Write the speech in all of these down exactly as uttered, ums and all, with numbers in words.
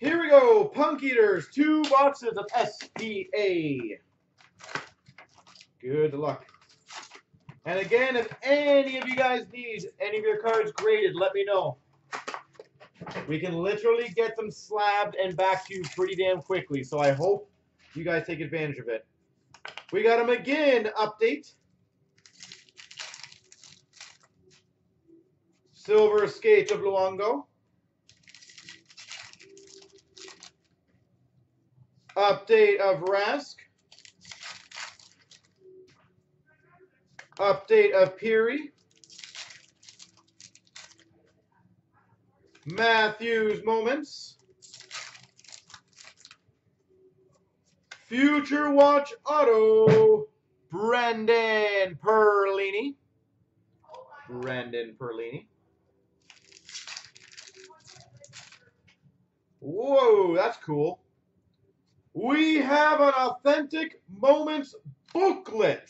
Here we go, Punk Eaters, two boxes of S P A. Good luck. And again, if any of you guys need any of your cards graded, let me know. We can literally get them slabbed and back to you pretty damn quickly, so I hope you guys take advantage of it. We got a McGinn update. Silver skate of Luongo. Update of Rask. Update of Peary. Matthews Moments. Future Watch Auto. Brendan Perlini. Brendan Perlini. Whoa, that's cool. We have an Authentic Moments Booklet.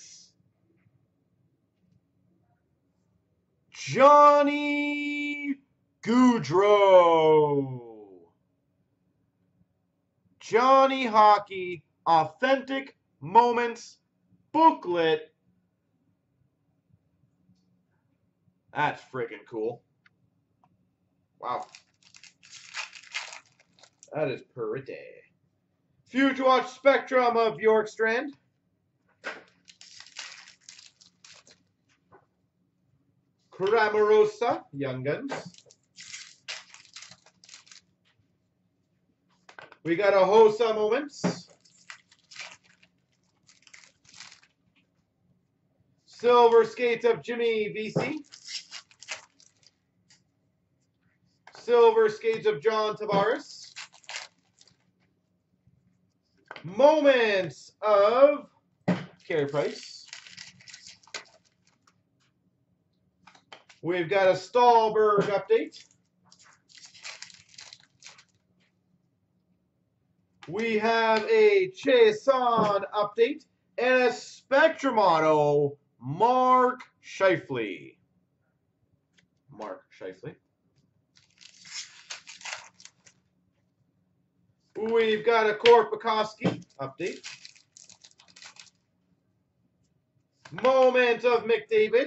Johnny Goudreau. Johnny Hockey Authentic Moments Booklet. That's freaking cool. Wow. That is pretty. Future Watch Spectrum of York Strand. Kramarosa, Young Guns. We got a Hosa Moments. Silver skates of Jimmy Vesey. Silver skates of John Tavares. Moments of Carey Price. We've got a Stahlberg update. We have a Chason update and a Spectrum Auto Mark Scheifley. Mark Scheifley. We've got a Korpikoski update. Moment of McDavid.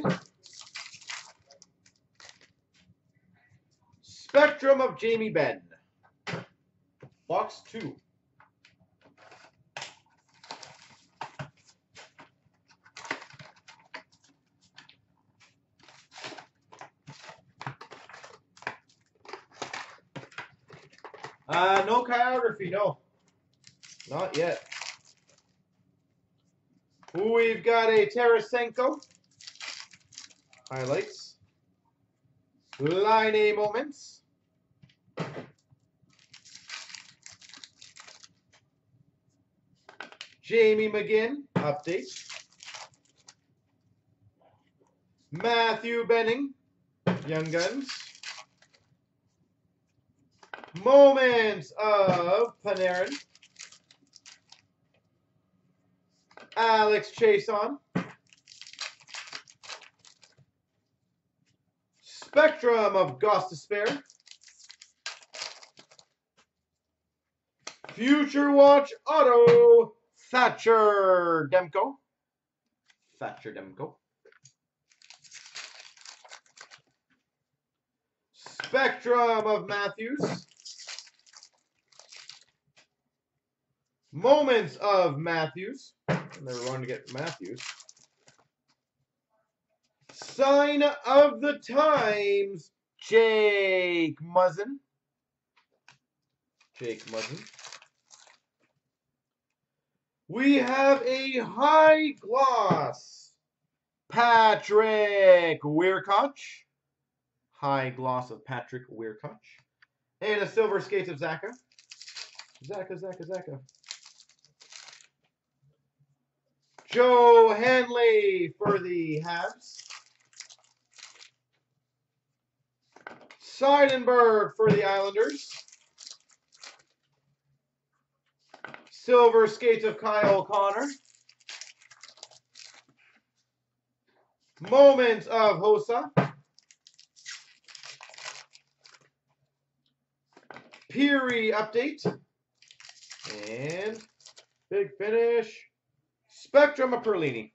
Spectrum of Jamie Benn. Box two. Uh, no choreography, no. Not yet. We've got a Tarasenko. Highlights. Line A Moments. Jamie McGinn. Update. Matthew Benning. Young Guns. Moments of Panarin. Alex Chason. Spectrum of Gostisbehere. Future Watch Auto. Thatcher Demko. Thatcher Demko. Spectrum of Matthews. Moments of Matthews. Never wrong to get Matthews. Sign of the Times, Jake Muzzin. Jake Muzzin. We have a high gloss, Patrick Weirkoch. High gloss of Patrick Weirkoch. And a silver skates of Zaka. Zaka, Zaka, Zaka. Joe Henley for the Habs. Seidenberg for the Islanders. Silver skates of Kyle Connor. Moments of Hosa. Peary update. And Big Finish. Spectrum of Perlini.